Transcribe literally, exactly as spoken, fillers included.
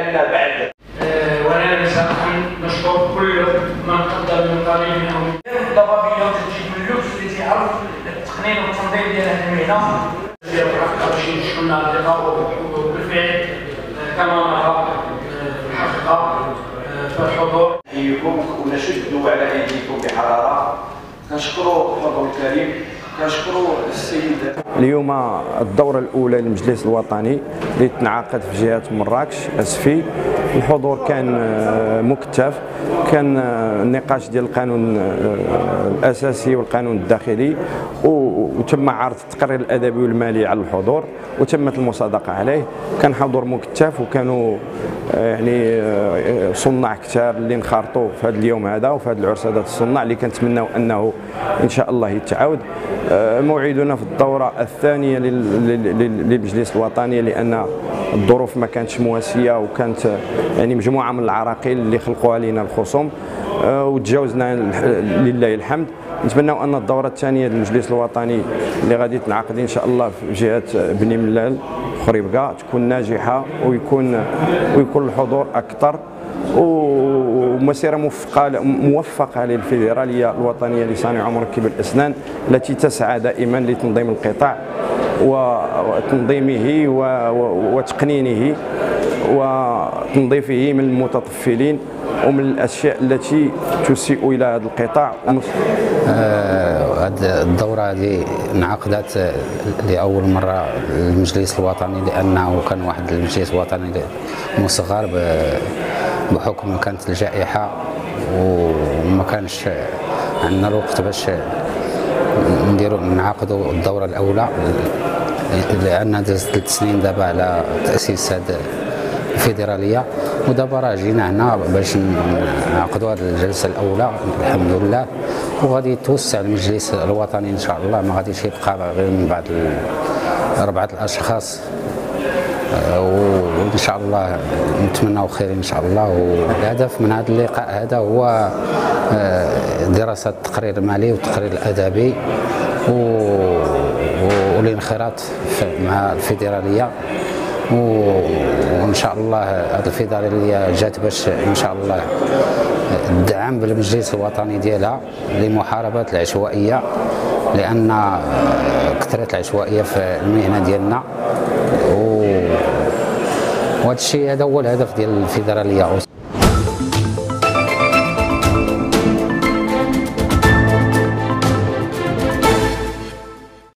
لنا بعد. وانا بصراحه مشكور كل من قدم من قليل او الضبابيه تجي من اللوكس اللي تيعرف التقنين والتنظيم ديال هاد المهنه. شي شكون الاصدقاء وبالفعل كما نرى الحقيقه في الحضور. ايكم ونشدوا على ايديكم بحراره. كنشكروا الحضور الكريم. اليوم الدورة الأولى للمجلس الوطني اللي تنعقد في جهة مراكش أسفي. الحضور كان مكتف، كان النقاش ديال القانون الأساسي والقانون الداخلي، وتم عرض التقرير الأدبي والمالي على الحضور وتمت المصادقة عليه. كان حضور مكتف وكانوا يعني صناع كثار اللي انخرطوا في هذا اليوم هذا وفي هذه العرس هذا الصناع اللي كنتمناو انه ان شاء الله يتعاود. موعدنا في الدورة الثانية للمجلس الوطني، لأن الظروف ما كانتش مواسية وكانت يعني مجموعة من العراقيل اللي خلقوها لنا الخصوم وتجاوزنا لله الحمد. نتمنى أن الدورة الثانية للمجلس الوطني اللي غادي تنعقد إن شاء الله في جهة بني ملال خريبكا تكون ناجحة ويكون ويكون الحضور أكثر ومسيرة موفقة موفقة للفيدرالية الوطنيه لصانع ومركب الأسنان التي تسعى دائما لتنظيم القطاع وتنظيمه وتقنينه وتنظيفه من المتطفلين ومن الأشياء التي تسيء إلى هذا القطاع. هذه الدورة اللي انعقدت لأول مرة المجلس الوطني، لأنه كان واحد المجلس الوطني مصغر بحكم كانت الجائحة وما كانش عندنا الوقت باش نديروا نعاقدوا الدورة الأولى، لأن دازت ثلاث سنين دابا على تأسيس هذا الفيدرالية، ودابا راه جينا هنا باش نعقدوا هذه الجلسة الأولى الحمد لله. وغادي يتوسع المجلس الوطني إن شاء الله، ما غاديش يبقى غير من بعد أربعة الأشخاص، وإن شاء الله نتمناو خير إن شاء الله. والهدف من هذا اللقاء هذا هو دراسة التقرير المالي والتقرير الأدبي والانخراط مع الفيدرالية، وإن شاء الله هذه الفيدرالية جات باش إن شاء الله الدعم بالمجلس الوطني ديالها لمحاربة العشوائية، لأن كثرة العشوائية في المهنة ديالنا، وهذا الشيء هذا هو الهدف ديال الفيدرالية.